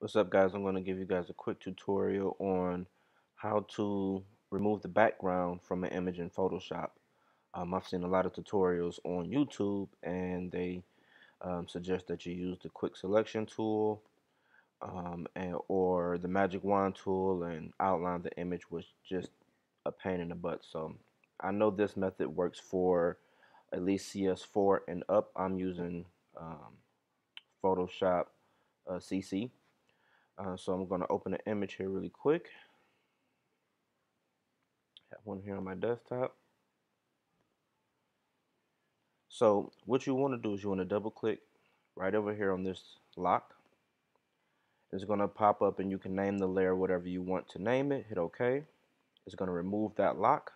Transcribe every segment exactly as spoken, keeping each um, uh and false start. What's up, guys? I'm going to give you guys a quick tutorial on how to remove the background from an image in Photoshop. Um, I've seen a lot of tutorials on YouTube, and they um, suggest that you use the quick selection tool um, and, or the magic wand tool and outline the image, which just a pain in the butt. So I know this method works for at least C S four and up. I'm using um, Photoshop uh, C C. Uh, so I'm going to open an image here really quick. I have one here on my desktop. So what you want to do is you want to double click right over here on this lock. It's going to pop up and you can name the layer whatever you want to name it. Hit OK. It's going to remove that lock.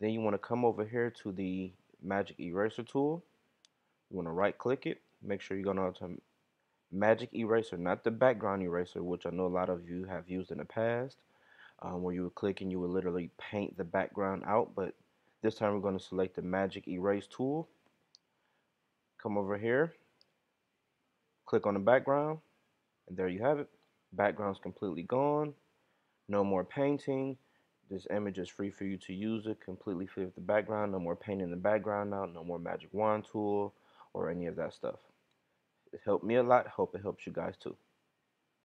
Then you want to come over here to the magic eraser tool. You want to right click it. Make sure you're going to magic eraser, not the background eraser, which I know a lot of you have used in the past, um, where you would click and you would literally paint the background out. But this time we're going to select the magic erase tool. Come over here, click on the background, and there you have it. Background's completely gone. No more painting. This image is free for you to use it. Completely free of the background. No more painting the background out. No more magic wand tool or any of that stuff. It helped me a lot. Hope it helps you guys too.